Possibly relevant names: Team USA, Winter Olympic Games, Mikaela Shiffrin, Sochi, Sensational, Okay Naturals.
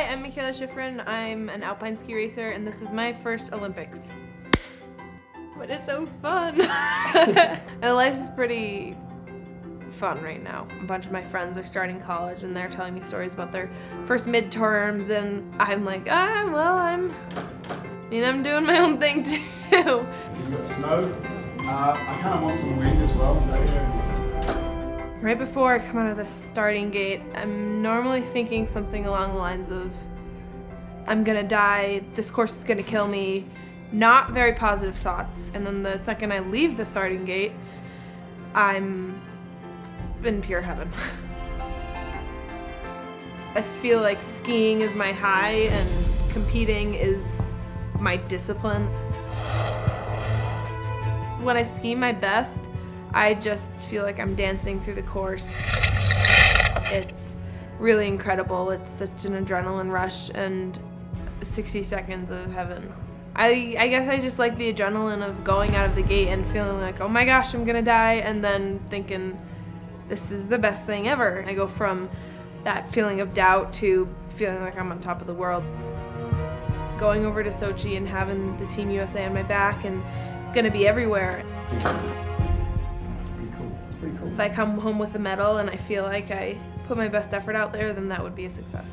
Hi, I'm Mikaela Shiffrin. I'm an alpine ski racer and this is my first Olympics. But it's so fun! My life is pretty fun right now. A bunch of my friends are starting college and they're telling me stories about their first midterms and I'm like, I'm doing my own thing too. You've got snow. I kind of want some wind as well. Right before I come out of the starting gate, I'm normally thinking something along the lines of, I'm gonna die, this course is gonna kill me, not very positive thoughts. And then the second I leave the starting gate, I'm in pure heaven. I feel like skiing is my high and competing is my discipline. When I ski my best, I just feel like I'm dancing through the course. It's really incredible. It's such an adrenaline rush and 60 seconds of heaven. I guess I just like the adrenaline of going out of the gate and feeling like, oh my gosh, I'm gonna die, and then thinking, this is the best thing ever. I go from that feeling of doubt to feeling like I'm on top of the world. Going over to Sochi and having the Team USA on my back, and it's gonna be everywhere. That's pretty cool. It's pretty cool. If I come home with a medal and I feel like I put my best effort out there, then that would be a success.